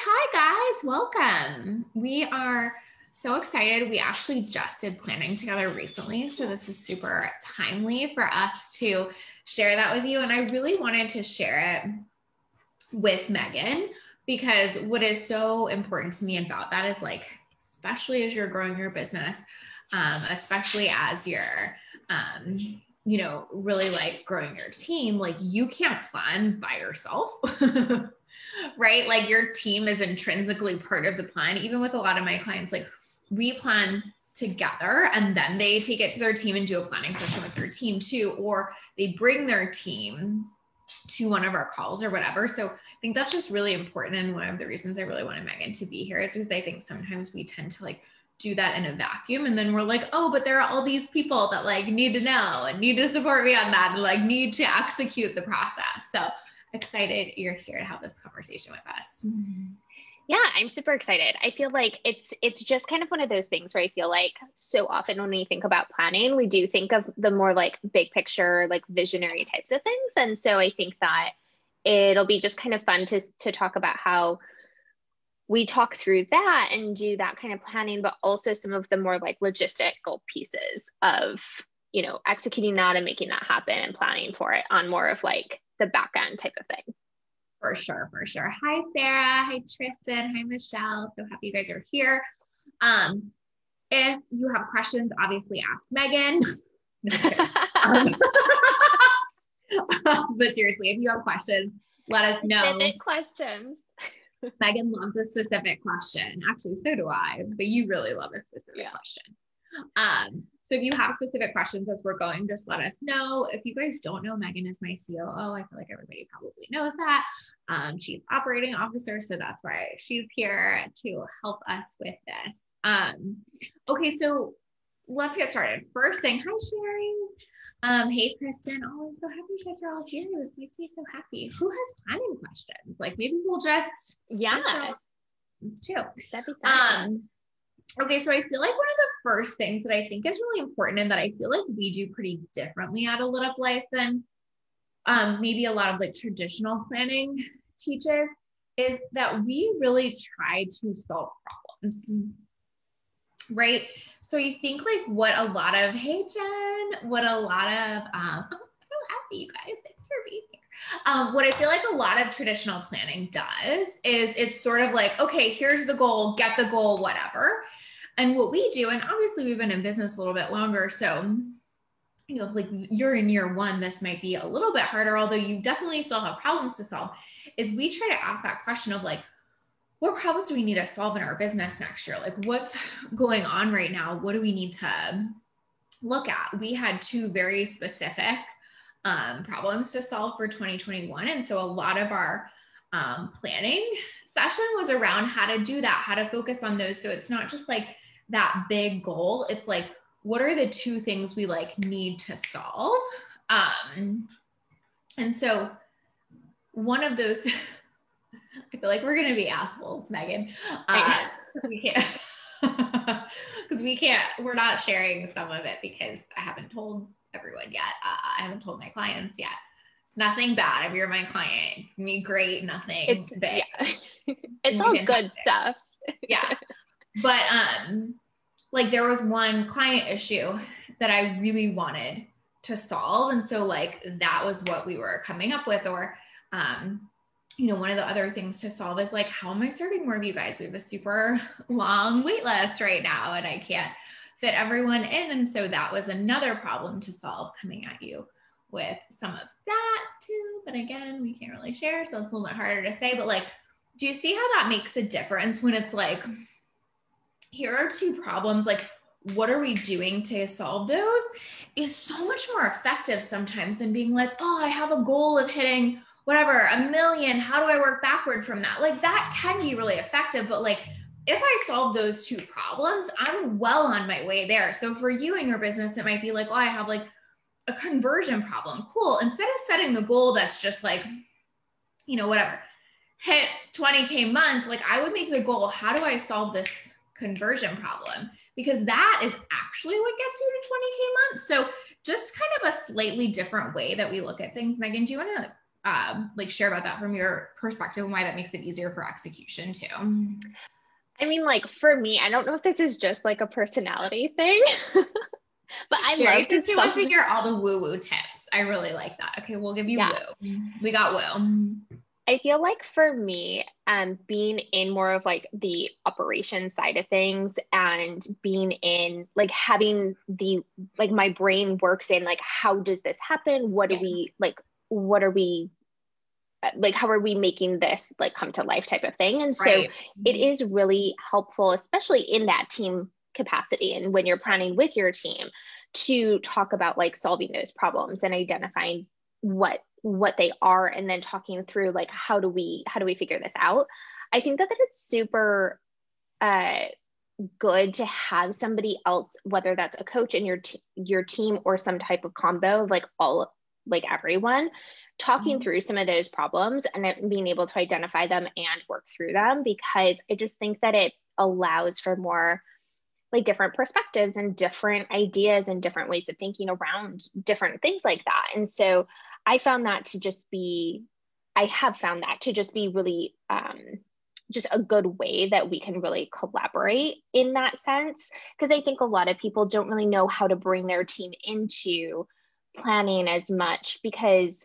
Hi guys, welcome. We are so excited. We actually just did planning together recently, so this is super timely for us to share that with you. And I really wanted to share it with Megan because what is so important to me about that is, like, especially as you're growing your business, especially as you're, really like growing your team, like you can't plan by yourself. Right? Like your team is intrinsically part of the plan. Even with a lot of my clients, like we plan together and then they take it to their team and do a planning session with their team too, or they bring their team to one of our calls or whatever. So I think that's just really important. And one of the reasons I really wanted Megan to be here is because I think sometimes we tend to like do that in a vacuum. And then we're like, oh, but there are all these people that like need to know and need to support me on that and like need to execute the process. So excited you're here to have this conversation with us. Yeah, I'm super excited. I feel like it's just kind of one of those things where I feel like so often when we think about planning, we do think of the more like big picture, like visionary types of things. And so I think that it'll be just kind of fun to talk about how we talk through that and do that kind of planning, but also some of the more like logistical pieces of, you know, executing that and making that happen and planning for it on more of like the back end type of thing. For sure, for sure. Hi, Sarah. Hi, Tristan. Hi, Michelle. So happy you guys are here. If you have questions, obviously ask Megan. But seriously, if you have questions, let us know. Specific questions. Megan loves a specific question. Actually, so do I, but you really love a specific question. So if you have specific questions as we're going, just let us know. If you guys don't know, Megan is my COO. I feel like everybody probably knows that. Chief Operating Officer. So that's why she's here to help us with this. Okay, so let's get started. First thing, hi Sherry. Hey Kristen. Oh, I'm so happy you guys are all here. This makes me so happy. Who has planning questions? Like maybe we'll just it's true. That'd be fun. Okay, so I feel like one of the first things that I think is really important and that I feel like we do pretty differently at A Lit Up Life than maybe a lot of like traditional planning teaches is that we really try to solve problems, right? So I think like what a lot of, hey Jen, what a lot of, I'm so happy you guys, thanks for being here. What I feel like a lot of traditional planning does is it's sort of like, okay, here's the goal, get the goal, whatever. And what we do, and obviously we've been in business a little bit longer. So, you know, if like you're in year one, this might be a little bit harder, although you definitely still have problems to solve, is we try to ask that question of like, what problems do we need to solve in our business next year? Like what's going on right now? What do we need to look at? We had two very specific problems to solve for 2021. And so a lot of our planning session was around how to do that, how to focus on those. So it's not just like that big goal. It's like, what are the two things we like need to solve? And so one of those, I feel like we're going to be assholes, Megan. We can't, because we're not sharing some of it because I haven't told everyone yet. I haven't told my clients yet. It's nothing bad if you're my client. It's me great, nothing big. Yeah. It's all good stuff. Yeah. But like there was one client issue that I really wanted to solve. And so like that was what we were coming up with. Or one of the other things to solve is like, how am I serving more of you guys? We have a super long wait list right now and I can't fit everyone in. And so that was another problem to solve coming at you with some of that too. But again, we can't really share. So it's a little bit harder to say, but like, do you see how that makes a difference when it's like, here are two problems. Like, what are we doing to solve those is so much more effective sometimes than being like, oh, I have a goal of hitting whatever, 1 million. How do I work backward from that? Like that can be really effective, but like, if I solve those two problems, I'm well on my way there. So for you and your business, it might be like, oh, I have like a conversion problem. Cool. Instead of setting the goal that's just like, you know, whatever, hit 20K months, like I would make the goal, how do I solve this conversion problem? Because that is actually what gets you to 20K months. So just kind of a slightly different way that we look at things. Megan, do you want to like share about that from your perspective and why that makes it easier for execution too? I mean, like for me, I don't know if this is just like a personality thing, but I love since you want to hear all the woo-woo tips. I really like that. Okay, we'll give you woo. We got woo. I feel like for me, being in more of like the operation side of things and being in like having the, like my brain works in like, how does this happen? What do we like, what are we like, how are we making this like come to life type of thing? And so it is really helpful, especially in that team capacity. And when you're planning with your team to talk about like solving those problems and identifying what they are, and then talking through like, how do we figure this out? I think that it's super good to have somebody else, whether that's a coach in your team or some type of combo, like all, like everyone talking through some of those problems and being able to identify them and work through them, because I just think that it allows for more like different perspectives and different ideas and different ways of thinking around different things like that. And so I have found that to just be really just a good way that we can really collaborate in that sense. Because I think a lot of people don't really know how to bring their team into planning as much, because,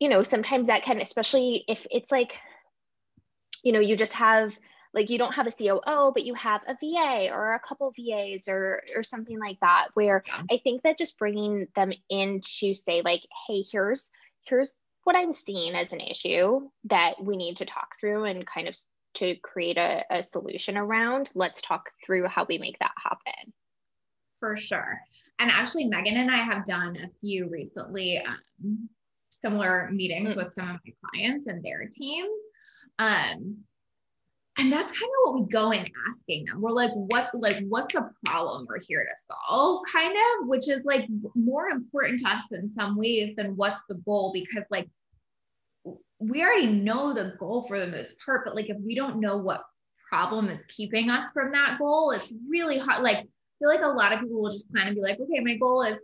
you know, sometimes that can, especially if it's like, you know, you just have, like you don't have a COO, but you have a VA or a couple VAs or something like that, where I think that just bringing them in to say like, hey, here's what I'm seeing as an issue that we need to talk through and kind of to create a solution around. Let's talk through how we make that happen. For sure. And actually Megan and I have done a few recently similar meetings with some of my clients and their team. And that's kind of what we go in asking them. We're like, what's the problem we're here to solve, kind of, which is like more important to us in some ways than what's the goal, because like we already know the goal for the most part, but like if we don't know what problem is keeping us from that goal, it's really hard. Like I feel like a lot of people will just plan and be like, okay, my goal is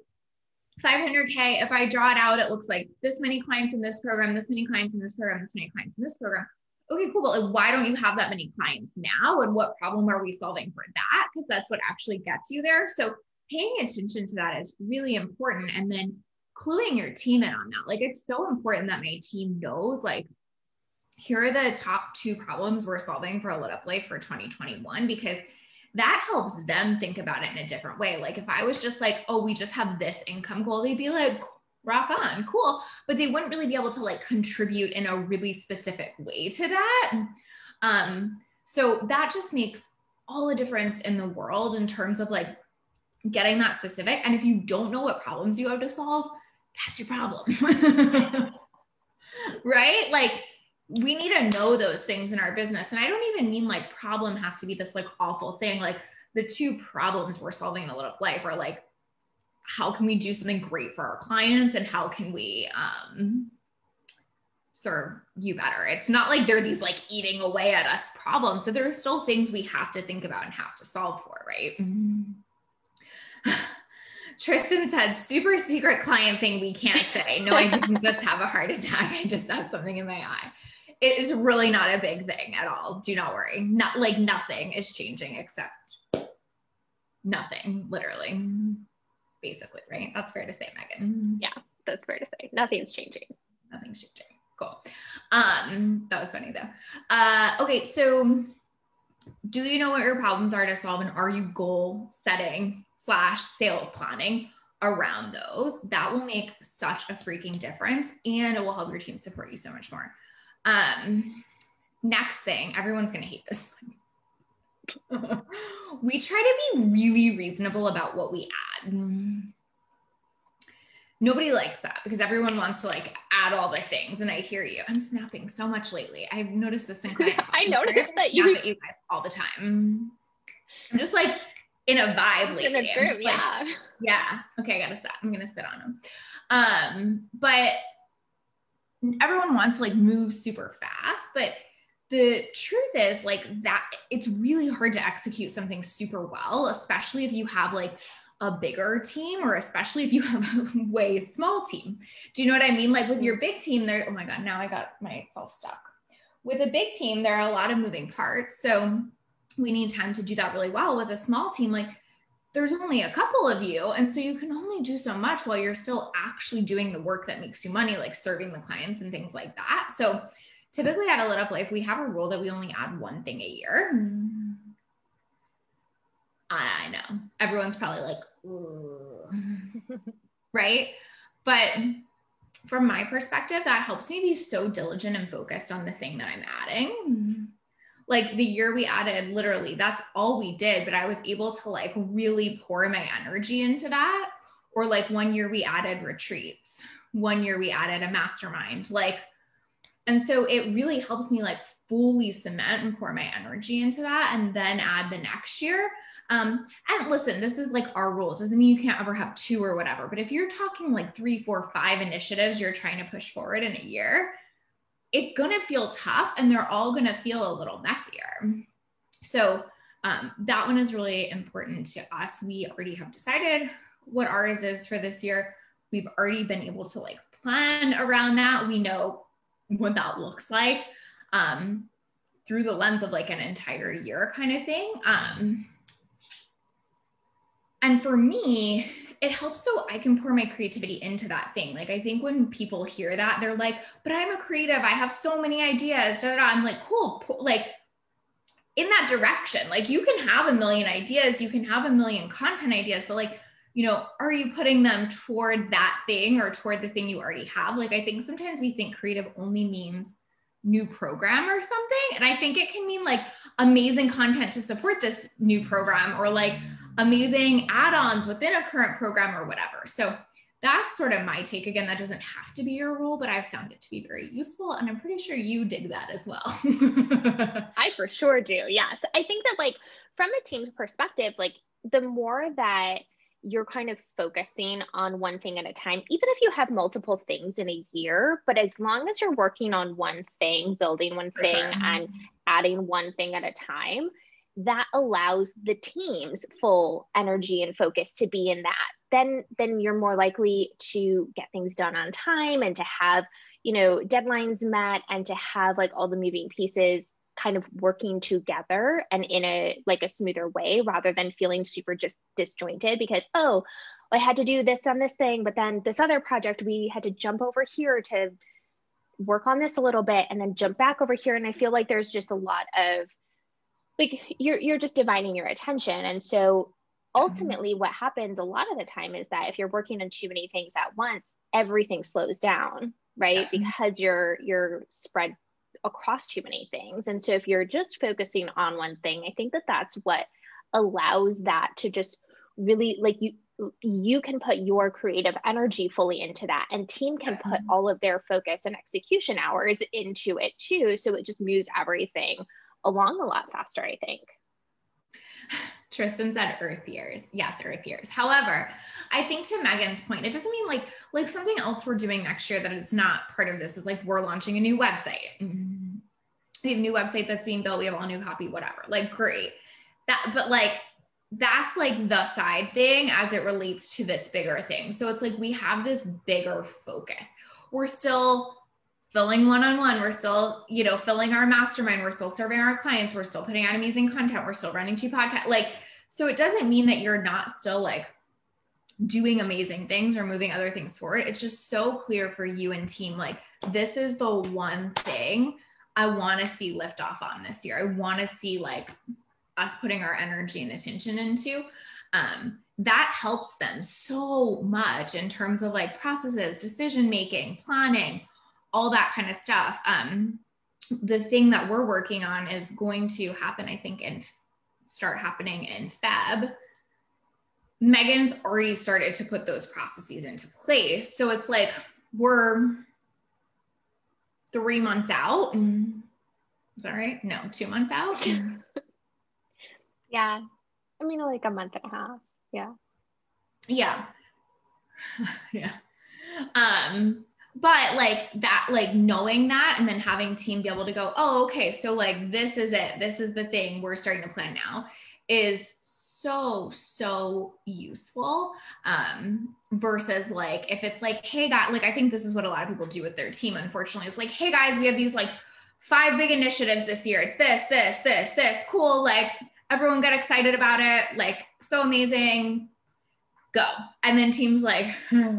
500K. If I draw it out, it looks like this many clients in this program, this many clients in this program, this many clients in this program. Okay, cool, but like, why don't you have that many clients now? And what problem are we solving for that? Because that's what actually gets you there. So paying attention to that is really important. And then cluing your team in on that. Like it's so important that my team knows, like, here are the top 2 problems we're solving for A Lit Up Life for 2021, because that helps them think about it in a different way. Like if I was just like, oh, we just have this income goal, they'd be like, rock on, cool. But they wouldn't really be able to like contribute in a really specific way to that. So that just makes all the difference in the world in terms of like getting that specific. And if you don't know what problems you have to solve, that's your problem, right? Like we need to know those things in our business. And I don't even mean like problem has to be this like awful thing. Like the 2 problems we're solving in A Lit Up Life are like, how can we do something great for our clients, and how can we serve you better? It's not like they're these like eating away at us problems. So there are still things we have to think about and have to solve for, right? Tristan said, super secret client thing we can't say. No, I didn't just have a heart attack. I just have something in my eye. It is really not a big thing at all. Do not worry. Not like nothing is changing except nothing, literally. Basically, right? That's fair to say, Megan. Yeah, that's fair to say. Nothing's changing. Nothing's changing. Cool. That was funny though. Okay, so do you know what your problems are to solve, and are you goal setting / sales planning around those? That will make such a freaking difference, and it will help your team support you so much more. Next thing, everyone's going to hate this one. We try to be really reasonable about what we add. Nobody likes that because everyone wants to like add all the things. And I hear you. I'm snapping so much lately. I've noticed this in client. I noticed that you snap at you guys all the time. I'm just like in a vibe lately. I'm just like, yeah. Okay, I gotta stop. I'm gonna sit on them. But everyone wants to like move super fast, but the truth is like that it's really hard to execute something super well, especially if you have like a bigger team, or especially if you have a way small team. Do you know what I mean? Like with your big team, there, oh my God, now I got myself stuck. With a big team, there are a lot of moving parts. So we need time to do that really well. With a small team, like there's only a couple of you. And so you can only do so much while you're still actually doing the work that makes you money, like serving the clients and things like that. So typically at A Lit Up Life, we have a rule that we only add one thing a year. I know everyone's probably like, ugh. Right? But from my perspective, that helps me be so diligent and focused on the thing that I'm adding. Like the year we added, literally, that's all we did, but I was able to like really pour my energy into that. Or like one year we added retreats, one year we added a mastermind, like, and so it really helps me like fully cement and pour my energy into that and then add the next year. And listen, this is like our rule. It doesn't mean you can't ever have two or whatever, but if you're talking like 3, 4, 5 initiatives you're trying to push forward in a year, it's going to feel tough and they're all going to feel a little messier. So that one is really important to us. We already have decided what ours is for this year. We've already been able to like plan around that. We know what that looks like through the lens of like an entire year kind of thing. And for me, it helps so I can pour my creativity into that thing. Like I think when people hear that, they're like, but I'm a creative. I have so many ideas. Da, da, da. I'm like, cool. Like in that direction, like you can have a million ideas. You can have a million content ideas, but like, you know, are you putting them toward that thing or toward the thing you already have? Like, I think sometimes we think creative only means new program or something. And I think it can mean like amazing content to support this new program or like amazing add-ons within a current program or whatever. So that's sort of my take. Again, that doesn't have to be your rule, but I've found it to be very useful. And I'm pretty sure you dig that as well. I for sure do. Yeah. So I think that like from a team's perspective, like the more that you're kind of focusing on one thing at a time, even if you have multiple things in a year, but as long as you're working on one thing, building one thing and adding one thing at a time, that allows the team's full energy and focus to be in that. Then you're more likely to get things done on time and to have, you know, deadlines met and to have like all the moving pieces kind of working together and in a like a smoother way, rather than feeling super just disjointed because, oh, I had to do this on this thing, but then this other project, we had to jump over here to work on this a little bit and then jump back over here. And I feel like there's just a lot of like, you're just dividing your attention. And so ultimately what happens a lot of the time is that if you're working on too many things at once, everything slows down, right? Because you're spread across too many things. And so if you're just focusing on one thing, I think that that's what allows that to just really like you can put your creative energy fully into that, and team can put all of their focus and execution hours into it too. So it just moves everything along a lot faster, I think. Tristan said earth years. Yes, earth years. However, I think to Megan's point, it doesn't mean like something else we're doing next year that is not part of this is like, we're launching a new website. We have a new website that's being built. We have all new copy, whatever. Like, great. But like, that's like the side thing as it relates to this bigger thing. So it's like, we have this bigger focus. We're still filling one-on-one. We're still, you know, filling our mastermind. We're still serving our clients. We're still putting out amazing content. We're still running 2 podcasts. Like, so it doesn't mean that you're not still like doing amazing things or moving other things forward. It's just so clear for you and team. Like, this is the one thing I want to see lift off on this year. I want to see like us putting our energy and attention into, that helps them so much in terms of like processes, decision-making, planning, all that kind of stuff. The thing that we're working on is going to happen, I think, and start happening in Feb. Megan's already started to put those processes into place. So it's like, we're 3 months out. Is that right? No, 2 months out. Yeah. I mean, like a month and a half. Yeah. Yeah. Yeah. But like that, like knowing that and then having team be able to go, oh, okay, so like, this is it. This is the thing we're starting to plan now is so useful versus like, if it's like, hey, guys, like, I think this is what a lot of people do with their team. Unfortunately, it's like, hey guys, we have these like 5 big initiatives this year. It's this, cool. Like everyone got excited about it. Like, so amazing, go. And then team's like, okay,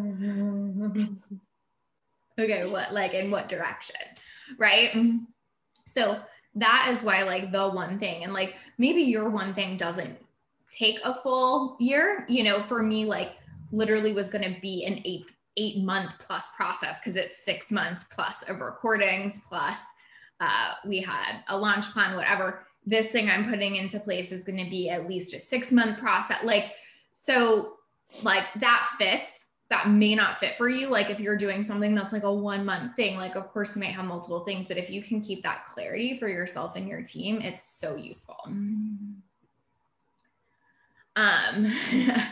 what, like in what direction, right? So that is why like the one thing, and like maybe your one thing doesn't take a full year. You know, for me, like literally was going to be an eight month plus process, because it's 6 months plus of recordings, plus we had a launch plan, whatever. This thing I'm putting into place is going to be at least a 6-month process. Like, so like that fits, that may not fit for you. Like if you're doing something that's like a 1-month thing, like of course you might have multiple things, but if you can keep that clarity for yourself and your team, it's so useful. Not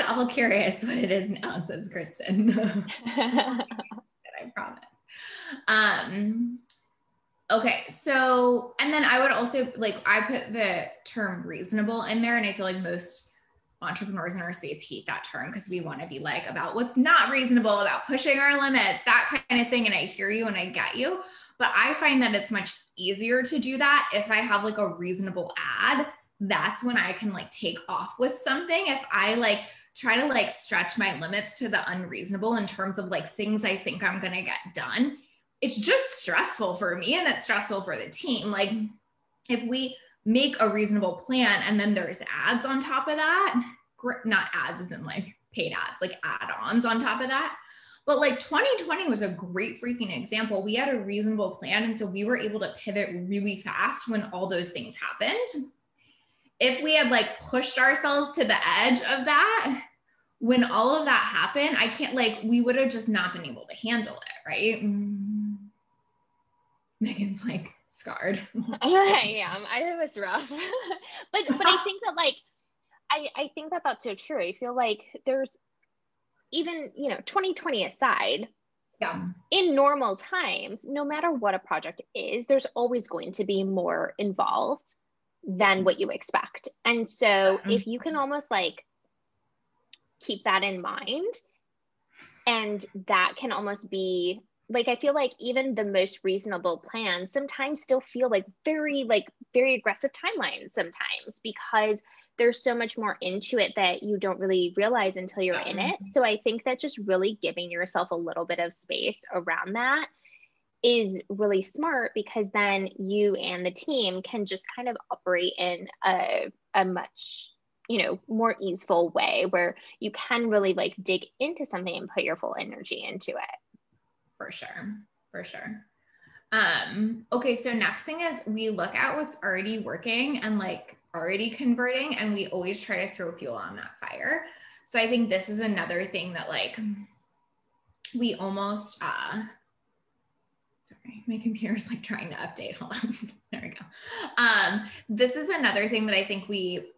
at all curious what it is now, says Kristen. I promise. Okay. So, and then I would also like, I put the term reasonable in there, and I feel like most entrepreneurs in our space hate that term because we want to be like about what's not reasonable, about pushing our limits, that kind of thing. And I hear you and I get you, but I find that it's much easier to do that if I have like a reasonable ad. That's when I can like take off with something. If I like try to like stretch my limits to the unreasonable in terms of like things I think I'm going to get done, it's just stressful for me and it's stressful for the team. Like if we make a reasonable plan and then there's ads on top of that, not ads as in like paid ads, like add-ons on top of that. But like 2020 was a great freaking example. We had a reasonable plan, and so we were able to pivot really fast when all those things happened. If we had like pushed ourselves to the edge of that, when all of that happened, I can't, like, we would have just not been able to handle it, right? Megan's like scarred. I am. It was rough. but I think that like, I think that that's so true. I feel like there's even, you know, 2020 aside, yeah, in normal times, no matter what a project is, there's always going to be more involved than what you expect. And so if you can almost like keep that in mind, and that can almost be like, I feel like even the most reasonable plans sometimes still feel like very aggressive timelines sometimes, because there's so much more into it that you don't really realize until you're in it. So I think that just really giving yourself a little bit of space around that is really smart, because then you and the team can just kind of operate in a much, you know, more easeful way where you can really like dig into something and put your full energy into it. For sure. Okay. So next thing is we look at what's already working and like already converting, and we always try to throw fuel on that fire. So I think this is another thing that like we almost, sorry, my computer's like trying to update. Hold on. There we go. This is another thing that I think we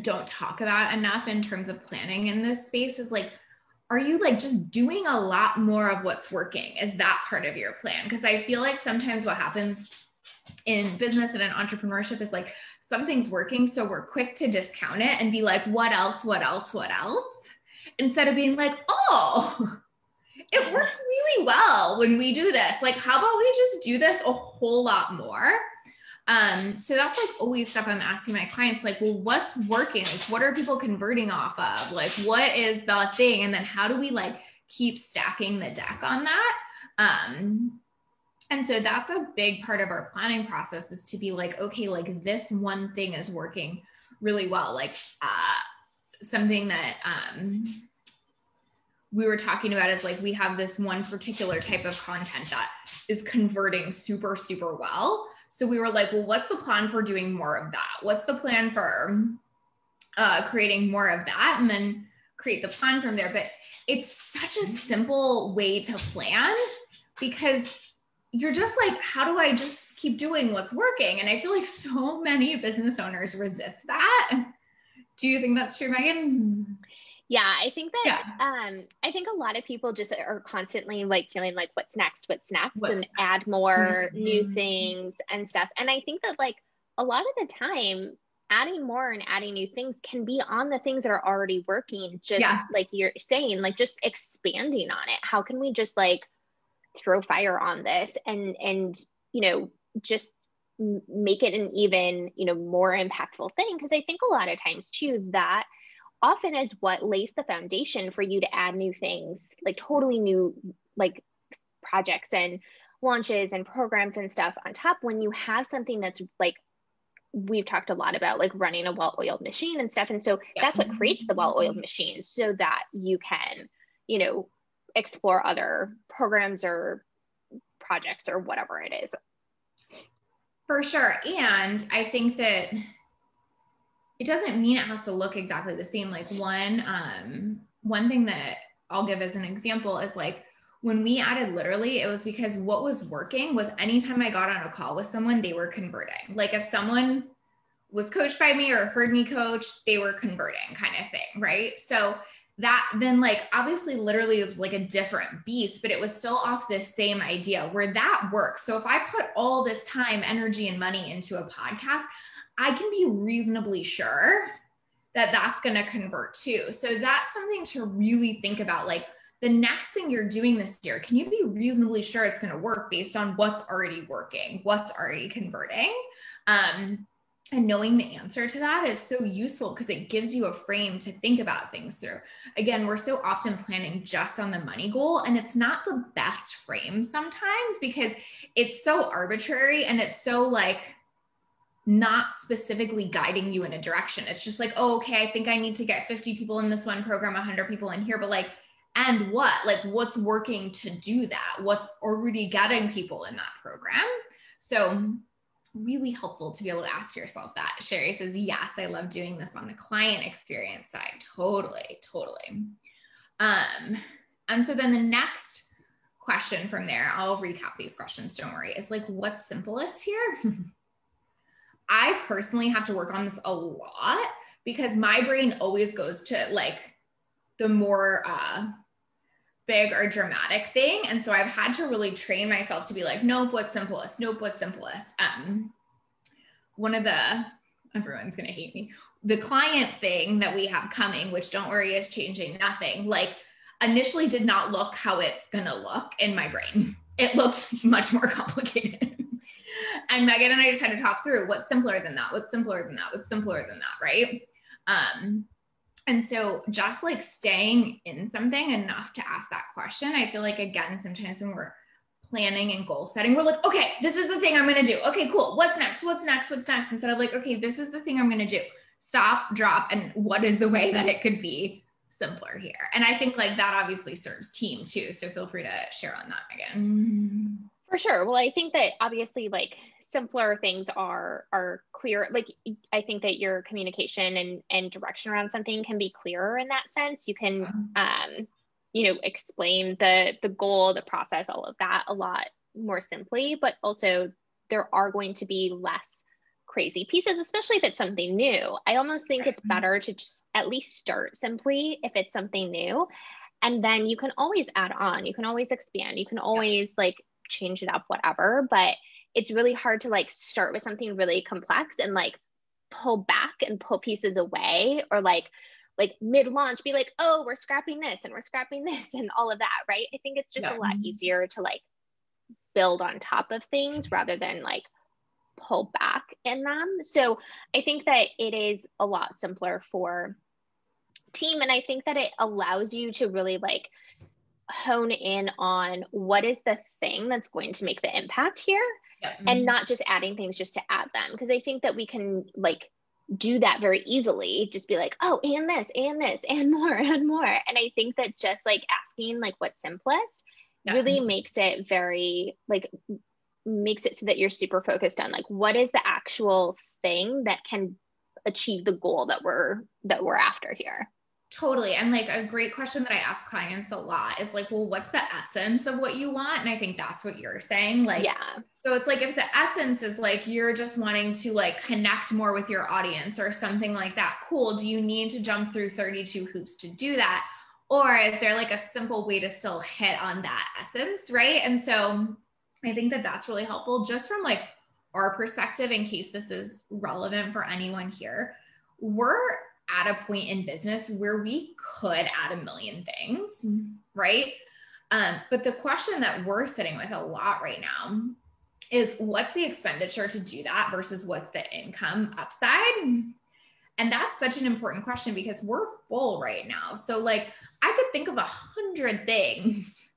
don't talk about enough in terms of planning in this space is like, are you like just doing a lot more of what's working? Is that part of your plan? Because I feel like sometimes what happens in business and in entrepreneurship is like something's working, so we're quick to discount it and be like, what else? Instead of being like, oh, it works really well when we do this. Like, how about we just do this a whole lot more? So that's like always stuff I'm asking my clients, like, well, what's working? Like, what are people converting off of? Like, what is the thing? And then how do we like keep stacking the deck on that? And so that's a big part of our planning process is to be like, okay, like this one thing is working really well. Like, something that, we were talking about is like, we have this one particular type of content that is converting super, super well. So we were like, well, what's the plan for doing more of that? What's the plan for creating more of that? And then create the plan from there. But it's such a simple way to plan, because you're just like, how do I just keep doing what's working? And I feel like so many business owners resist that. Do you think that's true, Megan? Yeah, I think that, I think a lot of people just are constantly like feeling like what's next? Add more new things and stuff. And I think that like a lot of the time, adding more and adding new things can be on the things that are already working. Just like you're saying, like just expanding on it. How can we just like throw fire on this and, you know, just make it an even, you know, more impactful thing? Because I think a lot of times too, that often is what lays the foundation for you to add new things, like totally new, like projects and launches and programs and stuff on top. When you have something that's like, we've talked a lot about like running a well-oiled machine and stuff. And so that's what creates the well-oiled machine, so that you can, you know, explore other programs or projects or whatever it is. For sure. And I think that it doesn't mean it has to look exactly the same. Like one thing that I'll give as an example is like, when we added Literally, it was because what was working was anytime I got on a call with someone, they were converting. Like if someone was coached by me or heard me coach, they were converting kind of thing, right? So that then like, obviously Literally it was like a different beast, but it was still off this same idea where that works. So if I put all this time, energy, and money into a podcast, I can be reasonably sure that that's going to convert too. So that's something to really think about. Like, the next thing you're doing this year, can you be reasonably sure it's going to work based on what's already working, what's already converting? And knowing the answer to that is so useful because it gives you a frame to think about things through. Again, we're so often planning just on the money goal, and it's not the best frame sometimes because it's so arbitrary and it's so like not specifically guiding you in a direction. It's just like, oh, okay, I think I need to get 50 people in this one program, 100 people in here, but like, and what? Like what's working to do that? What's already getting people in that program? So really helpful to be able to ask yourself that. Sherry says, yes, I love doing this on the client experience side. Totally, totally. And so then the next question from there, I'll recap these questions, don't worry, is like, what's simplest here? I personally have to work on this a lot because my brain always goes to like the more big or dramatic thing. And so I've had to really train myself to be like, nope, what's simplest? Nope, what's simplest? One of the, everyone's going to hate me, the client thing that we have coming, which don't worry is changing nothing, like initially did not look how it's going to look in my brain. It looked much more complicated. And Megan and I just had to talk through what's simpler than that, what's simpler than that, what's simpler than that, right? And so just like staying in something enough to ask that question, I feel like, again, sometimes when we're planning and goal setting, we're like, okay, this is the thing I'm going to do. Okay, cool. What's next? What's next? What's next? Instead of like, okay, this is the thing I'm going to do. Stop, drop. And what is the way that it could be simpler here? And I think like that obviously serves team too. So feel free to share on that again. For sure. Well, I think that obviously like simpler things are clear. Like I think that your communication and direction around something can be clearer in that sense. You can, you know, explain the goal, the process, all of that a lot more simply, but also there are going to be less crazy pieces, especially if it's something new. I almost think it's better to just at least start simply if it's something new. And then you can always add on, you can always expand, you can always like change it up, whatever. But it's really hard to like start with something really complex and like pull back and pull pieces away, or like mid-launch be like, oh, we're scrapping this and we're scrapping this and all of that, right? I think it's just a lot easier to like build on top of things rather than like pull back in them. So I think that it is a lot simpler for team. And I think that it allows you to really like hone in on what is the thing that's going to make the impact here, and not just adding things just to add them. Because I think that we can like do that very easily, just be like, oh, and this, and this, and more, and more. And I think that just like asking like what's simplest really makes it very like, makes it so that you're super focused on like, what is the actual thing that can achieve the goal that we're after here. Totally. And like a great question that I ask clients a lot is like, well, what's the essence of what you want? And I think that's what you're saying. Like, so it's like, if the essence is like, you're just wanting to like connect more with your audience or something like that. Cool. Do you need to jump through 32 hoops to do that? Or is there like a simple way to still hit on that essence? Right. And so I think that that's really helpful just from like our perspective, in case this is relevant for anyone here, we're at a point in business where we could add a million things, right? But the question that we're sitting with a lot right now is, what's the expenditure to do that versus what's the income upside? And that's such an important question because we're full right now. So like, I could think of 100 things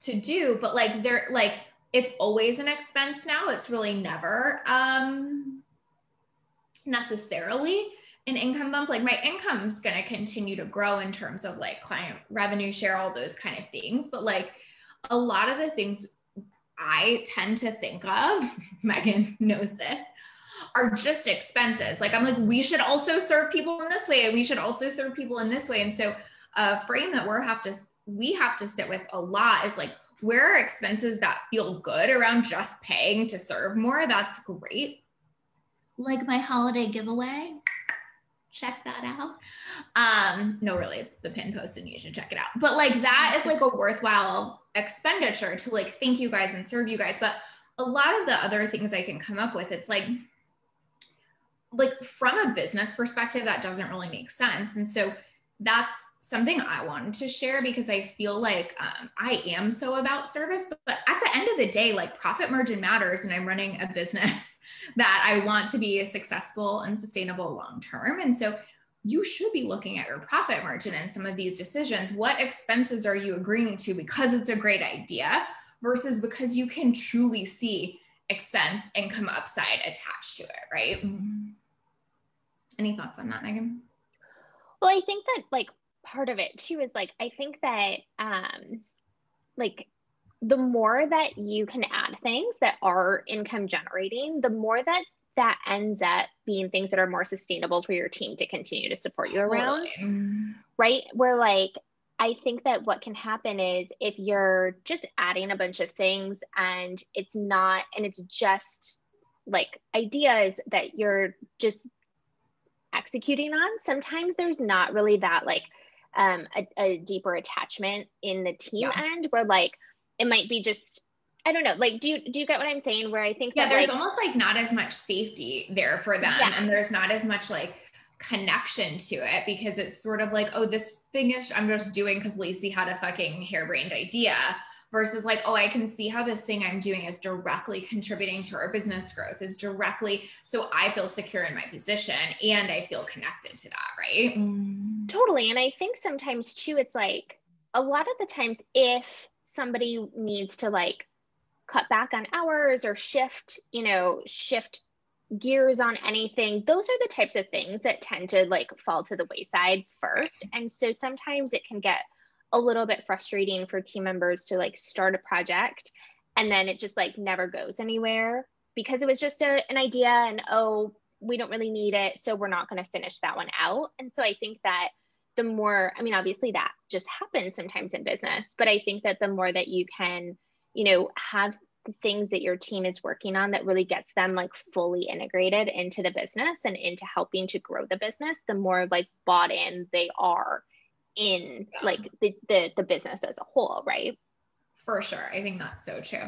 to do, but like they're like, it's always an expense now. It's really never necessarily an income bump. Like my income's going to continue to grow in terms of like client revenue share, all those kind of things. But like a lot of the things I tend to think of, Megan knows this, are just expenses. Like I'm like, we should also serve people in this way. And we should also serve people in this way. And so a frame that we have to sit with a lot is like, where are expenses that feel good around just paying to serve more? That's great. Like my holiday giveaway, check that out. No, really, it's the pin post and you should check it out. But like that is like a worthwhile expenditure to like thank you guys and serve you guys. But a lot of the other things I can come up with, it's like from a business perspective, that doesn't really make sense. And so that's something I wanted to share because I feel like I am so about service, but at the end of the day, like profit margin matters, and I'm running a business that I want to be successful and sustainable long-term. And so you should be looking at your profit margin in some of these decisions. What expenses are you agreeing to because it's a great idea versus because you can truly see expense income upside attached to it, right? Any thoughts on that, Megan? Well, I think that like part of it too is like, I think that like the more that you can add things that are income generating, the more that ends up being things that are more sustainable for your team to continue to support you around, right? Where like, I think that what can happen is if you're just adding a bunch of things and it's not, and it's just like ideas that you're just executing on, sometimes there's not really that like a deeper attachment in the team end where like it might be just, I don't know, like do you get what I'm saying, where I think that there's like, almost like not as much safety there for them and there's not as much like connection to it because it's sort of like, oh, this thing is I'm just doing because Lacey had a fucking harebrained idea versus like, oh, I can see how this thing I'm doing is directly contributing to our business growth, is directly, so I feel secure in my position and I feel connected to that, right? Totally. And I think sometimes too, it's like a lot of the times if somebody needs to like cut back on hours or shift gears on anything, those are the types of things that tend to like fall to the wayside first. And so sometimes it can get a little bit frustrating for team members to like start a project and then it just like never goes anywhere because it was just an idea and, oh, we don't really need it, so we're not going to finish that one out. And so I think that the more, I mean, obviously that just happens sometimes in business, but I think that the more that you can, you know, have the things that your team is working on that really gets them like fully integrated into the business and into helping to grow the business, the more like bought in they are in like the business as a whole, right? For sure. I think that's so true.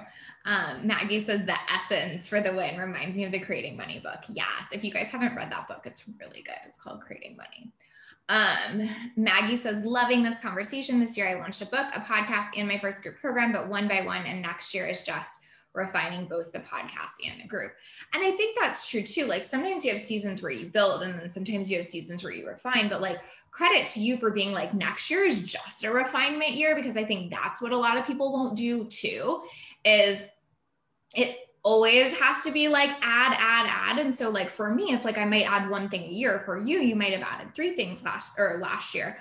Maggie says the essence for the win reminds me of the Creating Money book. Yes. If you guys haven't read that book, it's really good. It's called Creating Money. Maggie says, loving this conversation. This year I launched a book, a podcast, and my first group program, but one by one. And next year is just refining both the podcast and the group. And I think that's true too. Like sometimes you have seasons where you build and then sometimes you have seasons where you refine, but like credit to you for being like, next year is just a refinement year, because I think that's what a lot of people won't do too, is it always has to be like add. And so like for me, it's like, I might add one thing a year. For you, you might've added 3 things last year,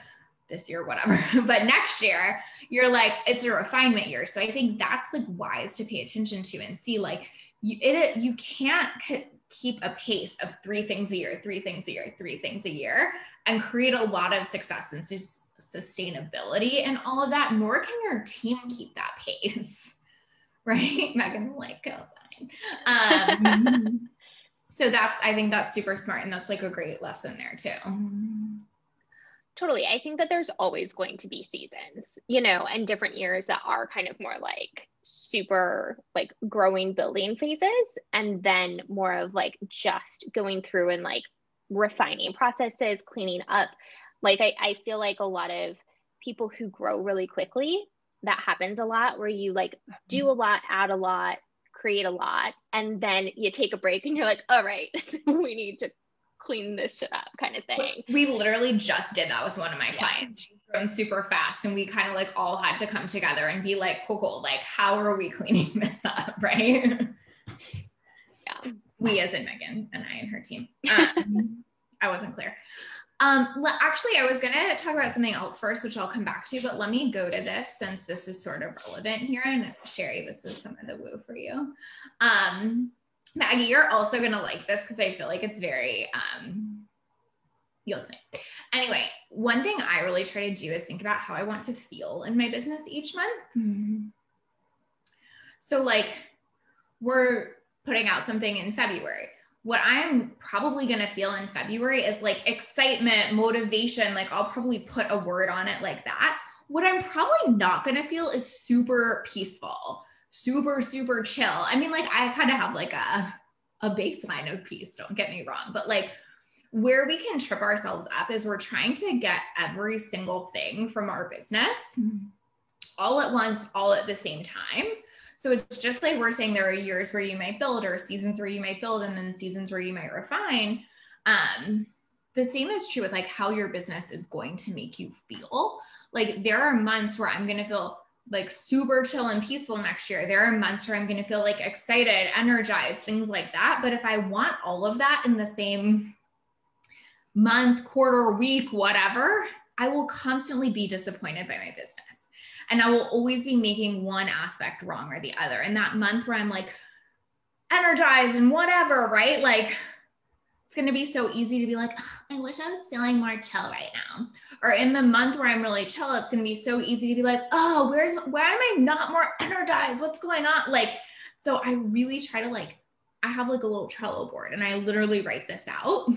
this year, whatever, but next year you're like, it's a refinement year. So I think that's like wise to pay attention to and see like you can't keep a pace of 3 things a year and create a lot of success and sustainability and all of that, nor can your team keep that pace, right? Megan, like, go fine. So I think that's super smart. And that's like a great lesson there too. Totally. I think that there's always going to be seasons, you know, and different years that are kind of more like super like growing, building phases, and then more of like just going through and like refining processes, cleaning up. Like I feel like a lot of people who grow really quickly, that happens a lot, where you like do a lot, add a lot, create a lot, and then you take a break and you're like, all right, we need to clean this shit up kind of thing. We literally just did that with one of my clients. She's grown super fast, and we kind of like all had to come together and be like, cool, like how are we cleaning this up, right? Yeah. We as in Megan and I and her team. I wasn't clear. Actually, I was going to talk about something else first, which I'll come back to, but let me go to this since this is sort of relevant here. And Sherry, this is some of the woo for you. Maggie, you're also going to like this because I feel like it's very, you'll see. Anyway, one thing I really try to do is think about how I want to feel in my business each month. Mm-hmm. So like we're putting out something in February. What I'm probably going to feel in February is like excitement, motivation. Like I'll probably put a word on it like that. What I'm probably not going to feel is super peaceful, super, super chill. I mean, like I kind of have like a baseline of peace, don't get me wrong, but like where we can trip ourselves up is we're trying to get every single thing from our business all at once, all at the same time. So it's just like we're saying there are years where you might build or seasons where you might build and then seasons where you might refine. The same is true with like how your business is going to make you feel. Like there are months where I'm going to feel like super chill and peaceful next year. There are months where I'm going to feel like excited, energized, things like that. But if I want all of that in the same month, quarter, week, whatever, I will constantly be disappointed by my business. And I will always be making one aspect wrong or the other. And that month where I'm like energized and whatever, right? Like it's going to be so easy to be like, oh, I wish I was feeling more chill right now. Or in the month where I'm really chill, it's going to be so easy to be like, oh, why am I not more energized? What's going on? Like, so I really try to like, I have like a little Trello board and I literally write this out.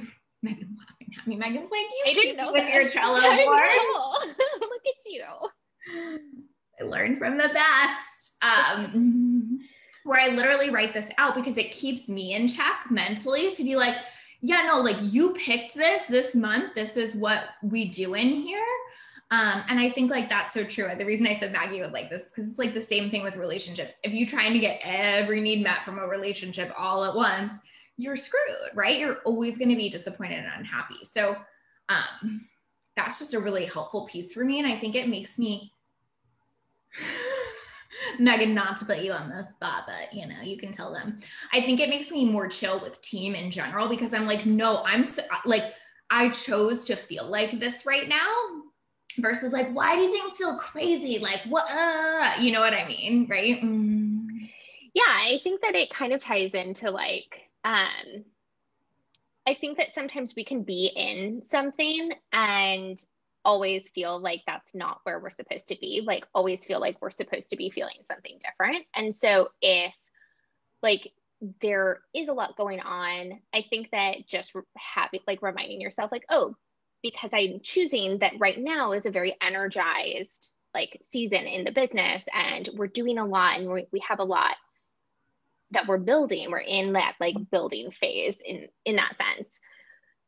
Megan's laughing at me. Megan's like, you didn't know with your Trello board. Look at you. I learned from the best, where I literally write this out because it keeps me in check mentally to be like, yeah, no, like you picked this month, this is what we do in here. And I think like that's so true. The reason I said Maggie would like this, because it's like the same thing with relationships. If you're trying to get every need met from a relationship all at once, you're screwed, right? You're always going to be disappointed and unhappy. So that's just a really helpful piece for me. And I think it makes me, Megan, not to put you on the spot, but you know, you can tell them. I think it makes me more chill with team in general because I'm like, no, I'm so, like, I chose to feel like this right now versus like, why do things feel crazy? Like what, you know what I mean? Right. Yeah. I think that it kind of ties into like, I think that sometimes we can be in something and always feel like that's not where we're supposed to be, like always feel like we're supposed to be feeling something different. And so if like there is a lot going on, I think that just having like reminding yourself like, oh, because I'm choosing that right now is a very energized like season in the business and we're doing a lot and we have a lot that we're building, we're in that like building phase in that sense.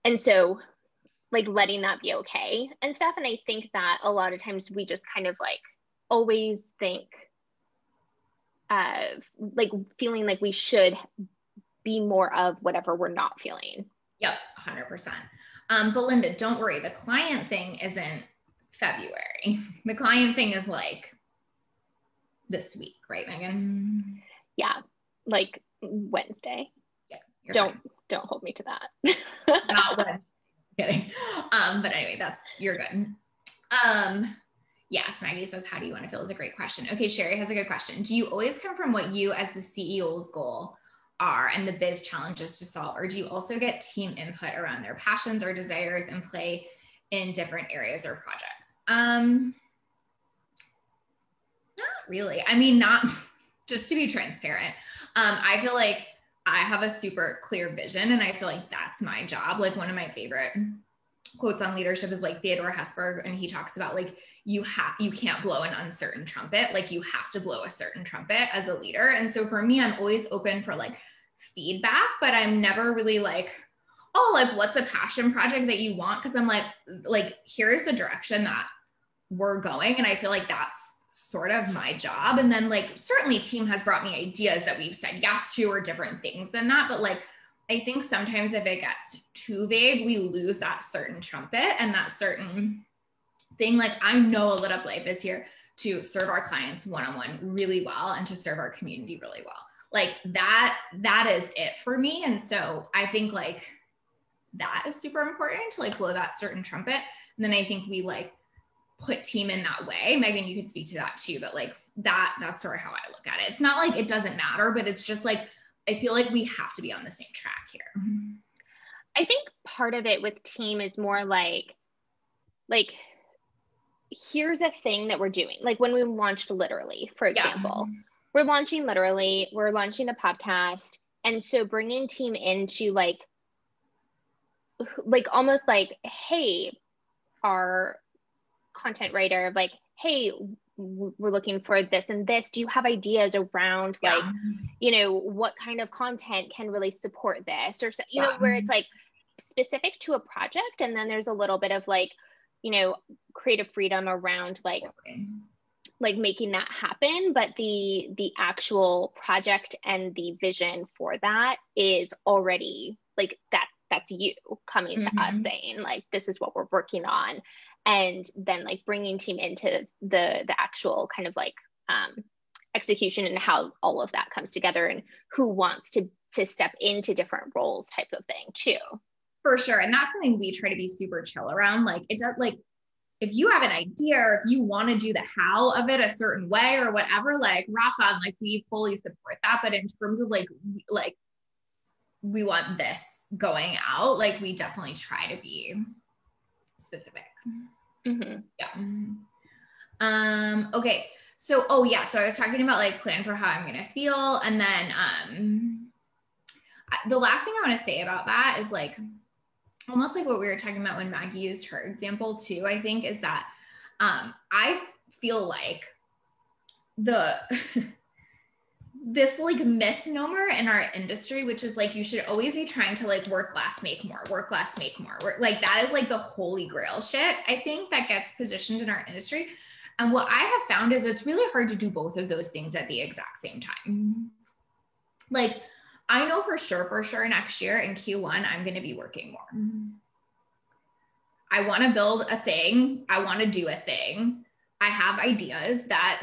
And so like letting that be okay and stuff. And I think that a lot of times we just kind of like always think of like feeling like we should be more of whatever we're not feeling. Yep, 100%. Belinda, don't worry. The client thing isn't February. The client thing is like this week, right, Megan? Yeah, like Wednesday. Yep, don't hold me to that. Not Wednesday. Kidding. But anyway, you're good. Yes, Maggie says, how do you want to feel is a great question. Okay, Sherry has a good question. Do you always come from what you as the CEO's goal are and the biz challenges to solve, or do you also get team input around their passions or desires and play in different areas or projects? Not really. I mean, not just to be transparent. I feel like I have a super clear vision and I feel like that's my job. Like one of my favorite quotes on leadership is like Theodore Hesburgh. And he talks about like, you can't blow an uncertain trumpet. Like you have to blow a certain trumpet as a leader. And so for me, I'm always open for like feedback, but I'm never really like, oh, like what's a passion project that you want? Cause I'm like, here's the direction that we're going. And I feel like that's sort of my job. And then like, certainly team has brought me ideas that we've said yes to or different things than that. But like, I think sometimes if it gets too vague, we lose that certain trumpet and that certain thing. Like I know A Lit Up Life is here to serve our clients one-on-one really well and to serve our community really well. Like that is it for me. And so I think like that is super important to like blow that certain trumpet. And then I think we like put team in that way. Megan, you could speak to that too, but like that's sort of how I look at it. It's not like it doesn't matter, but it's just like, I feel like we have to be on the same track here. I think part of it with team is more like, here's a thing that we're doing. Like when we launched Literally, for example, we're launching Literally, we're launching a podcast. And so bringing team into like almost like, hey, our content writer, like, hey, we're looking for this and this. Do you have ideas around like, you know, what kind of content can really support this or, you know, where it's like specific to a project. And then there's a little bit of like, you know, creative freedom around like making that happen. But the actual project and the vision for that is already like that's you coming to us saying like, this is what we're working on. And then like bringing team into the actual kind of like execution and how all of that comes together and who wants to step into different roles type of thing too. For sure. And that's something we try to be super chill around. Like it does, like if you have an idea or if you want to do the how of it a certain way or whatever, like rock on, like we fully support that. But in terms of like we want this going out, like we definitely try to be specific. Okay. So, So I was talking about like plan for how I'm going to feel. And then, the last thing I want to say about that is like, almost like what we were talking about when Maggie used her example too, I think is that, I feel like this like misnomer in our industry, which is like, you should always be trying to like work less, make more, work less, make more. Like that is like the holy grail shit. I think that gets positioned in our industry. And what I have found is it's really hard to do both of those things at the exact same time. Like I know for sure next year in Q1, I'm going to be working more. I want to build a thing. I want to do a thing. I have ideas that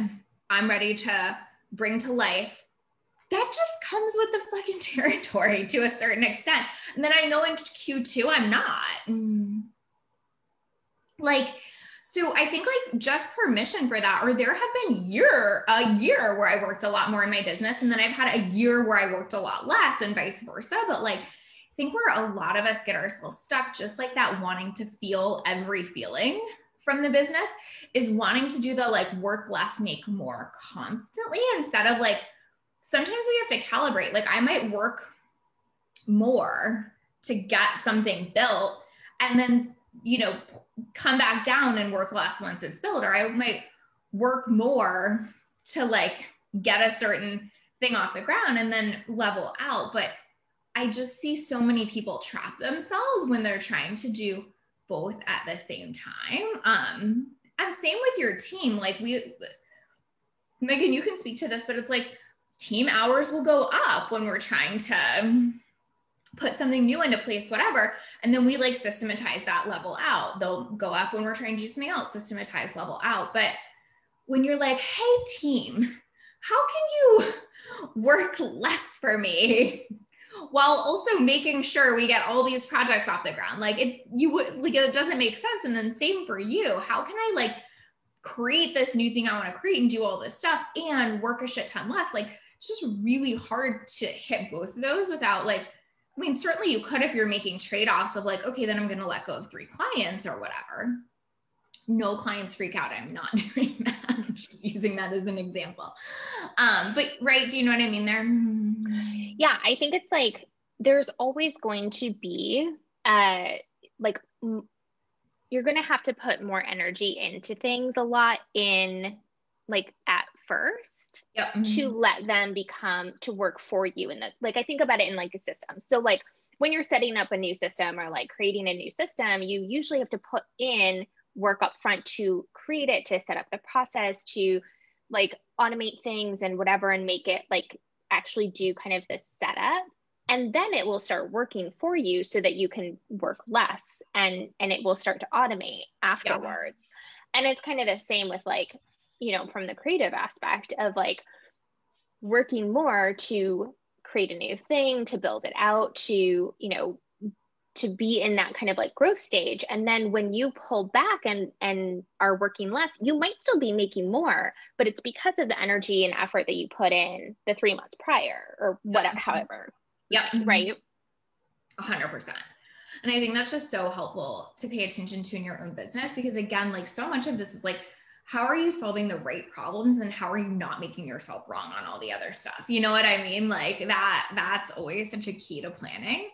I'm ready to bring to life. That just comes with the fucking territory to a certain extent. And then I know in Q2, I'm not. Like, so I think like just permission for that, or there have been a year where I worked a lot more in my business. And then I've had a year where I worked a lot less and vice versa. But like, I think where a lot of us get ourselves stuck, just like that wanting to feel every feeling from the business is wanting to do the like work less, make more constantly instead of like, sometimes we have to calibrate. Like I might work more to get something built and then, you know, come back down and work less once it's built, or I might work more to like get a certain thing off the ground and then level out. But I just see so many people trap themselves when they're trying to do both at the same time. And same with your team. Like Megan, you can speak to this, but it's like team hours will go up when we're trying to put something new into place, whatever. And then we like systematize that level out. They'll go up when we're trying to do something else, systematize level out. But when you're like, hey team, how can you work less for me? While also making sure we get all these projects off the ground. Like it doesn't make sense. And then same for you. How can I like create this new thing I want to create and do all this stuff and work a shit ton less? Like it's just really hard to hit both of those without like, I mean, certainly you could if you're making trade-offs of like, okay, then I'm going to let go of 3 clients or whatever. No clients freak out. I'm not doing that. I'm just using that as an example. But right. Do you know what I mean there? Yeah, I think it's like, there's always going to be like you're going to have to put more energy into things a lot in like at first to let them become to work for you. And like, I think about it in like a system. So like when you're setting up a new system or like creating a new system, you usually have to put in work up front to create it, to set up the process, to like automate things and whatever, and make it like actually do kind of the setup. And then it will start working for you so that you can work less, and it will start to automate afterwards. Yeah. And it's kind of the same with like, you know, from the creative aspect of like working more to create a new thing, to build it out, to, you know, to be in that kind of like growth stage. And then when you pull back and are working less, you might still be making more, but it's because of the energy and effort that you put in the 3 months prior or whatever, however. Yep. Right. 100%. And I think that's just so helpful to pay attention to in your own business, because again, like so much of this is like, how are you solving the right problems and how are you not making yourself wrong on all the other stuff? You know what I mean? Like that's always such a key to planning.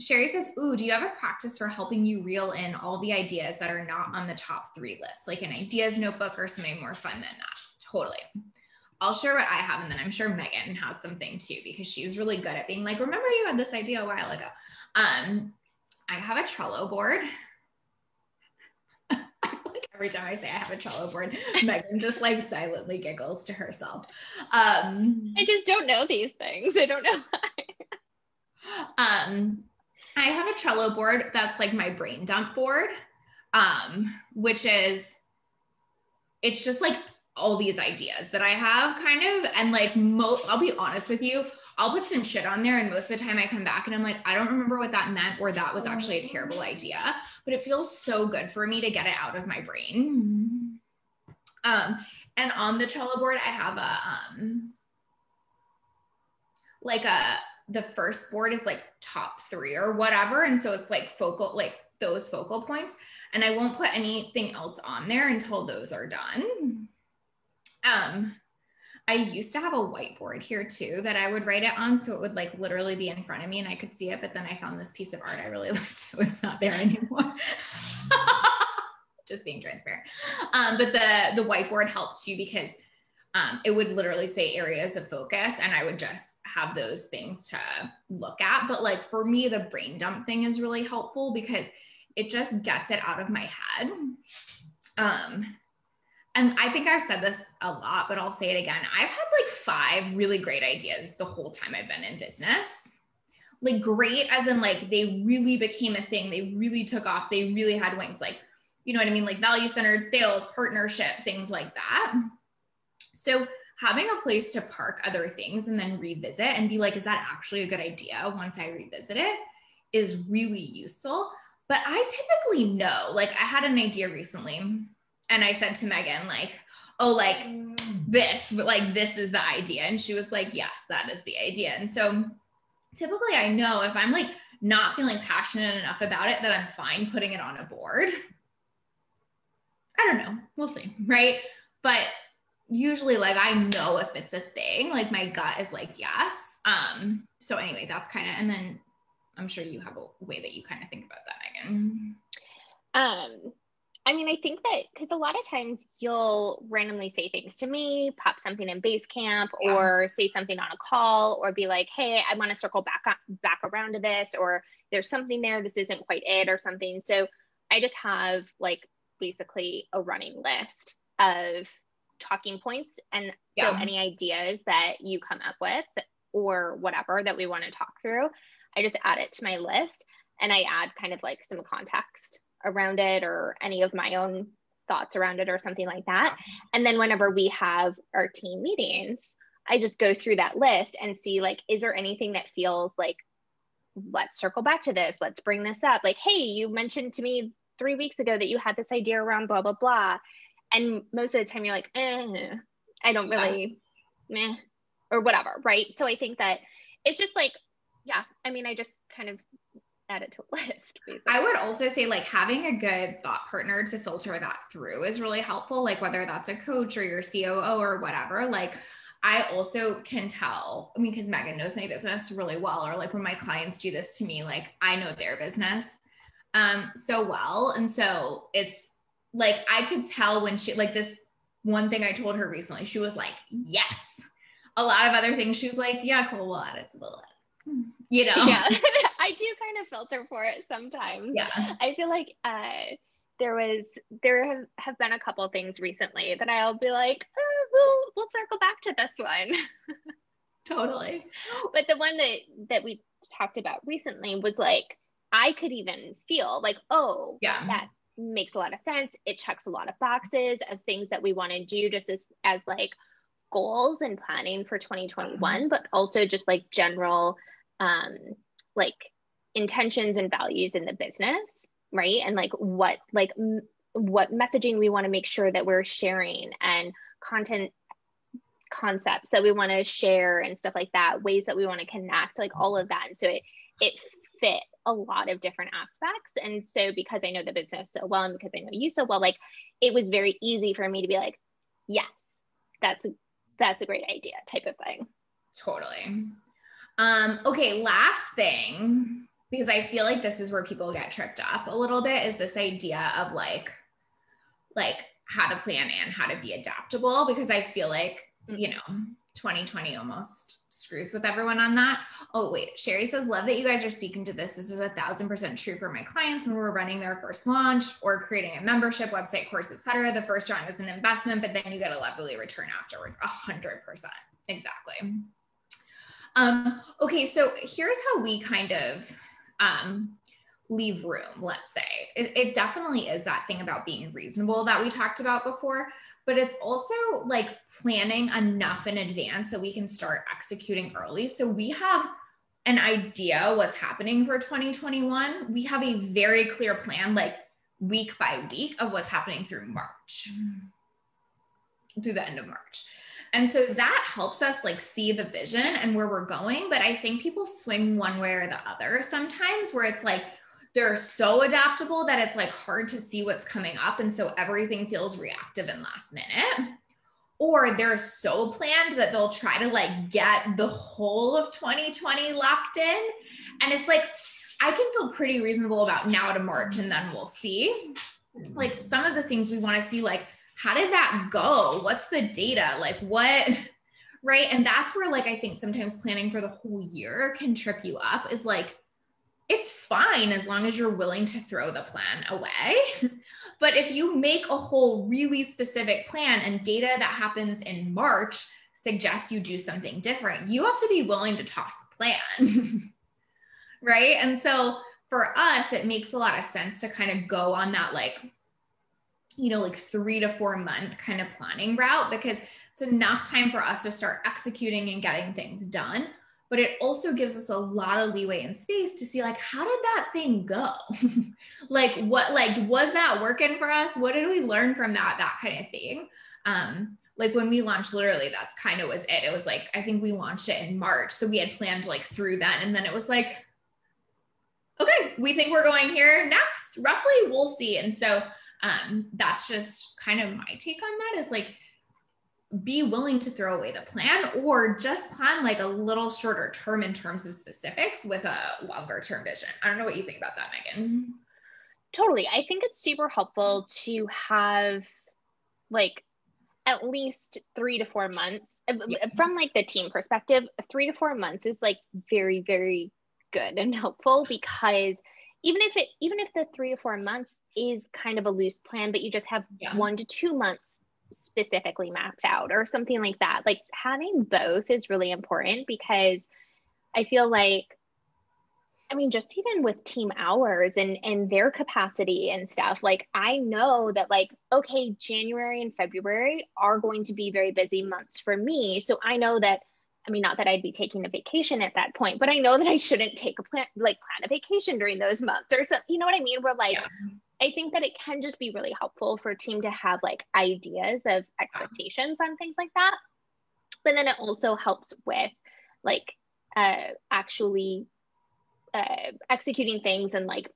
Sherry says, ooh, do you have a practice for helping you reel in all the ideas that are not on the top three list, like an ideas notebook or something more fun than that? Totally. I'll share what I have. And then I'm sure Megan has something too, because she's really good at being like, remember you had this idea a while ago. I have a Trello board. Every time I say I have a Trello board, Megan just like silently giggles to herself. I just don't know these things. I don't know why. I have a Trello board that's like my brain dump board, which is, it's just like all these ideas that I have kind of, and like I'll be honest with you, I'll put some shit on there and most of the time I come back and I'm like, I don't remember what that meant, or that was actually a terrible idea, but it feels so good for me to get it out of my brain. And on the Trello board, I have a, the first board is like top three or whatever. And so it's like focal, like those focal points, and I won't put anything else on there until those are done. I used to have a whiteboard here too that I would write it on, so it would like literally be in front of me and I could see it, but then I found this piece of art I really liked, so it's not there anymore. Just being transparent. But the whiteboard helped you because it would literally say areas of focus and I would just have those things to look at. But like for me, the brain dump thing is really helpful because it just gets it out of my head. And I think I've said this a lot, but I'll say it again. I've had like 5 really great ideas the whole time I've been in business. Like great as in like they really became a thing. They really took off. They really had wings. Like, you know what I mean? Like value-centered sales, partnership, things like that. So having a place to park other things and then revisit and be like, is that actually a good idea once I revisit it, is really useful. But I typically know, like I had an idea recently. And I said to Megan, like, oh, like this, but like, this is the idea. And she was like, yes, that is the idea. And so typically I know if I'm like not feeling passionate enough about it, that I'm fine putting it on a board. I don't know. We'll see. Right. But usually like, I know if it's a thing, like my gut is like, yes. So anyway, that's kind of, and then I'm sure you have a way that you kind of think about that, Megan. I mean, I think that because a lot of times you'll randomly say things to me, pop something in Basecamp or say something on a call or be like, hey, I want to circle back around to this, or there's something there, this isn't quite it or something. So I just have like basically a running list of talking points. And so any ideas that you come up with or whatever that we want to talk through, I just add it to my list and I add kind of like some context around it or any of my own thoughts around it or something like that. And then whenever we have our team meetings, I just go through that list and see like, is there anything that feels like, let's circle back to this, let's bring this up. Like, hey, you mentioned to me 3 weeks ago that you had this idea around blah, blah, blah. And most of the time you're like, I don't really, or whatever, right? So I think that it's just like, I mean, I just kind of add it to a list, basically. I would also say like having a good thought partner to filter that through is really helpful. Like whether that's a coach or your COO or whatever, like I also can tell, I mean, cause Megan knows my business really well, or like when my clients do this to me, like I know their business so well. And so it's like, I could tell when she, like this one thing I told her recently, she was like, yes. A lot of other things, she was like, yeah, cool, we'll add it to the list, you know? Yeah, I do kind of filter for it sometimes. Yeah. I feel like there have been a couple things recently that I'll be like, oh, we'll circle back to this one. Totally. But the one that we talked about recently was like, I could even feel like, oh, yeah, that makes a lot of sense. It checks a lot of boxes of things that we want to do just as like goals and planning for 2021, but also just like general, like intentions and values in the business, right? And like what messaging we want to make sure that we're sharing and content concepts that we want to share and stuff like that, ways that we want to connect, like all of that. And so it fit a lot of different aspects. And so because I know the business so well, and because I know you so well, like it was very easy for me to be like, yes, that's a great idea type of thing. Totally. Okay. Last thing, because I feel like this is where people get tripped up a little bit, is this idea of like how to plan and how to be adaptable, because I feel like, you know, 2020 almost screws with everyone on that. Oh, wait, Sherry says, love that you guys are speaking to this. This is 1,000% true for my clients when we're running their first launch or creating a membership, website, course, etc. The first round is an investment, but then you get a lovely return afterwards. 100%. Exactly. Okay. So here's how we kind of, leave room, let's say. It definitely is that thing about being reasonable that we talked about before, but it's also like planning enough in advance so we can start executing early. So we have an idea what's happening for 2021. We have a very clear plan, like week by week, of what's happening through March, through the end of March. And so that helps us like see the vision and where we're going. But I think people swing one way or the other sometimes, where it's like, they're so adaptable that it's like hard to see what's coming up. And so everything feels reactive and last minute, or they're so planned that they'll try to like get the whole of 2020 locked in. And it's like, I can feel pretty reasonable about now to March, and then we'll see like some of the things we want to see, like, how did that go? What's the data? Like what, right? And that's where like, I think sometimes planning for the whole year can trip you up, is like, it's fine as long as you're willing to throw the plan away. But if you make a whole really specific plan and data that happens in March suggests you do something different, you have to be willing to toss the plan, right? And so for us, it makes a lot of sense to kind of go on that like, you know, like 3 to 4 month kind of planning route, because it's enough time for us to start executing and getting things done. But it also gives us a lot of leeway and space to see like, how did that thing go? Like what, like, was that working for us? What did we learn from that? That kind of thing. Like when we launched Literally, that's kind of was it. It was like, I think we launched it in March. So we had planned like through then. And then it was like, okay, we think we're going here next. Roughly, we'll see. And so that's just kind of my take on that, is like, be willing to throw away the plan, or just plan like a little shorter term in terms of specifics with a longer term vision. I don't know what you think about that, Megan. Totally. I think it's super helpful to have like at least 3 to 4 months from like the team perspective. 3 to 4 months is like very, very good and helpful, because even if the 3 to 4 months is kind of a loose plan, but you just have 1 to 2 months specifically mapped out or something like that. Like having both is really important, because I feel like, I mean, just even with team hours and their capacity and stuff, like I know that like, okay, January and February are going to be very busy months for me. So I know that, I mean, not that I'd be taking a vacation at that point, but I know that I shouldn't take a plan a vacation during those months or something. You know what I mean? We're like, I think that it can just be really helpful for a team to have like ideas of expectations on things like that. But then it also helps with like actually executing things and like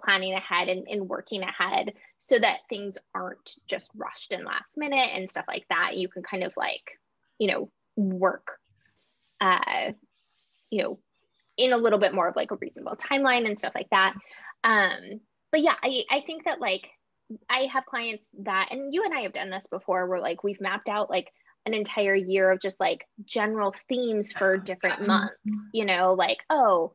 planning ahead and working ahead, so that things aren't just rushed in last minute and stuff like that. You can kind of like, you know, work, in a little bit more of like a reasonable timeline and stuff like that. But yeah, I think that like, I have clients that, and you and I have done this before, where like we've mapped out like an entire year of just like general themes for different months, you know, like, oh,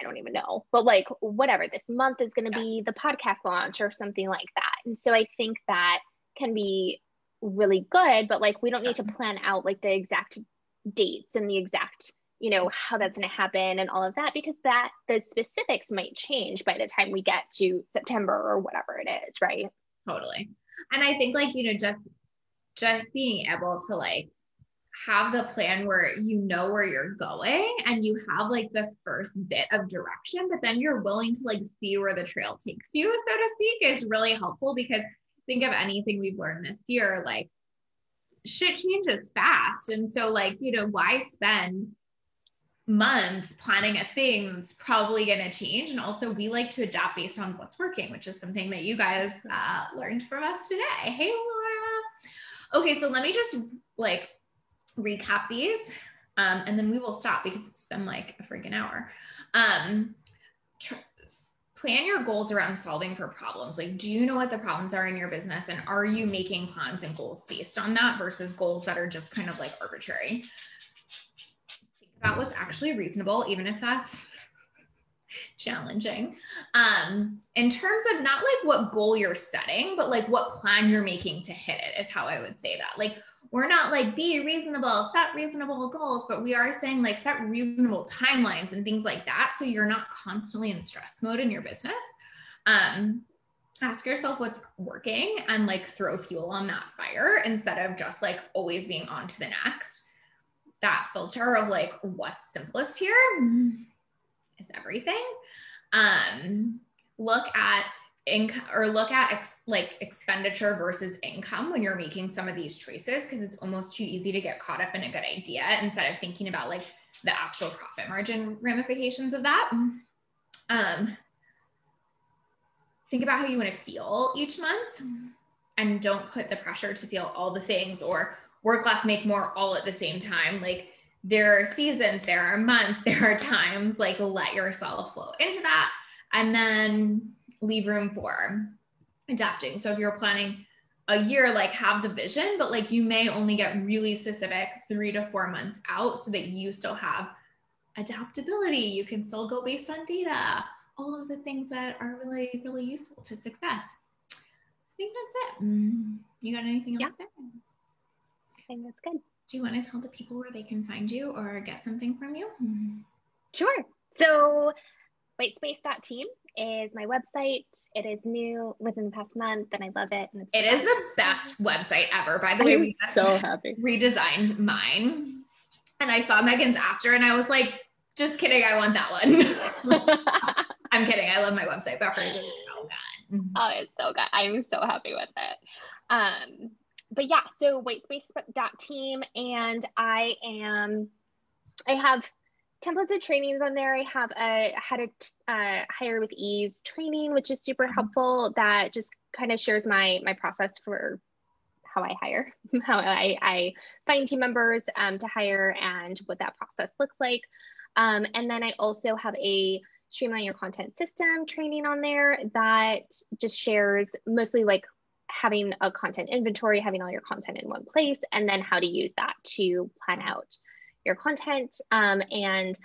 I don't even know, but like whatever, this month is going to be the podcast launch or something like that. And so I think that can be really good, but like we don't need to plan out like the exact dates and the exact, you know, how that's going to happen and all of that, because that the specifics might change by the time we get to September or whatever it is, right? Totally. And I think like, you know, just being able to like have the plan where you know where you're going and you have like the first bit of direction, but then you're willing to like see where the trail takes you, so to speak, is really helpful. Because think of anything we've learned this year, like shit changes fast. And so like, you know, why spend months planning a thing that's probably going to change? And also we like to adapt based on what's working, which is something that you guys learned from us today. Hey, Laura. Okay. So let me just like recap these and then we will stop because it's been like a freaking hour. Plan your goals around solving for problems. Like, do you know what the problems are in your business? And are you making plans and goals based on that versus goals that are just kind of like arbitrary? Think about what's actually reasonable, even if that's challenging. In terms of not like what goal you're setting, but like what plan you're making to hit it is how I would say that. Like, we're not like be reasonable, set reasonable goals, but we are saying like set reasonable timelines and things like that. So you're not constantly in stress mode in your business. Ask yourself what's working and like throw fuel on that fire instead of just like always being on to the next. That filter of like what's simplest here is everything. Look at income, or look at expenditure versus income when you're making some of these choices, because it's almost too easy to get caught up in a good idea instead of thinking about like the actual profit margin ramifications of that. Think about how you want to feel each month and don't put the pressure to feel all the things or work less, make more all at the same time. Like, there are seasons, there are months, there are times. Like, let yourself flow into that. And then leave room for adapting. So if you're planning a year, like have the vision, but like you may only get really specific 3 to 4 months out so that you still have adaptability. You can still go based on data, all of the things that are really, really useful to success. I think that's it. You got anything else there? I think that's good. Do you want to tell the people where they can find you or get something from you? Sure. So whitespace.team is my website. It is new within the past month and I love it. And it is the best website ever. By the way, we just redesigned mine and I saw Megan's after and I was like, just kidding. I want that one. I'm kidding. I love my website. But hers is so good. Oh, it's so good. I'm so happy with it. But yeah, so whitespace.team, and I have templated trainings on there. I have a how to hire with ease training, which is super helpful. That just kind of shares my process for how I hire, how I find team members to hire, and what that process looks like. And then I also have a streamline your content system training on there that just shares mostly like having a content inventory, having all your content in one place, and then how to use that to plan out your content. And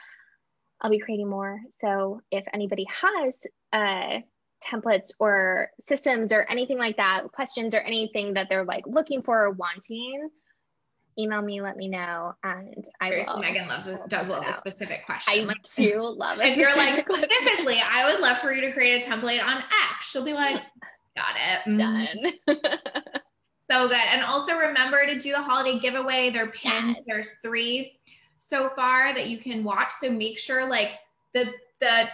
I'll be creating more. So if anybody has templates or systems or anything like that, questions or anything that they're like looking for or wanting, email me, let me know. And I will. Megan does love the specific question. I like, do love it. If you're like, specifically, I would love for you to create a template on X. She'll be like, got it. Done. So good. And also remember to do the holiday giveaway. They're pinned. Yes. There's 3 so far that you can watch. So make sure like the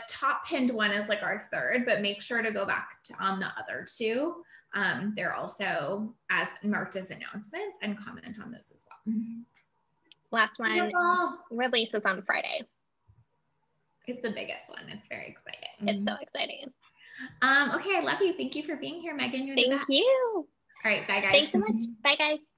top pinned one is like our 3rd, but make sure to go back to on the other 2. They're also as marked as announcements, and comment on those as well. Last one releases on Friday. It's the biggest one. It's very exciting. It's so exciting. Okay. I love you. Thank you for being here, Megan. Thank you. All right. Bye, guys. Thanks so much. Bye, guys.